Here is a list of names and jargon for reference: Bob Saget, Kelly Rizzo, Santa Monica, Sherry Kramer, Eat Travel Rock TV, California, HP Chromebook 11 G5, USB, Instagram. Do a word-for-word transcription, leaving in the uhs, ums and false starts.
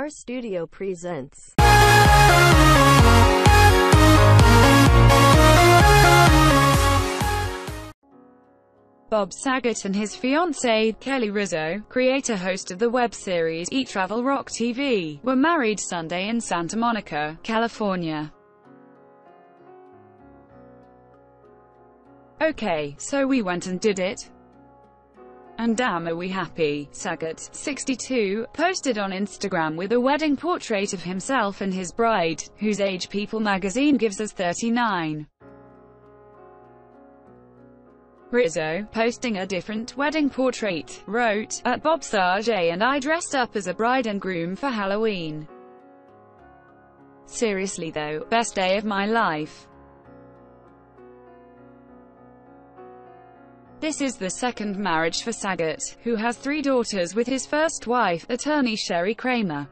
Star Studio presents Bob Saget and his fiancée, Kelly Rizzo, creator-host of the web series Eat Travel Rock T V, were married Sunday in Santa Monica, California. "Okay, so we went and did it. And damn, are we happy," Saget, sixty-two, posted on Instagram with a wedding portrait of himself and his bride, whose age People magazine gives as thirty-nine. Rizzo, posting a different wedding portrait, wrote, "At Bob Saget and I dressed up as a bride and groom for Halloween. Seriously though, best day of my life." This is the second marriage for Saget, who has three daughters with his first wife, attorney Sherry Kramer.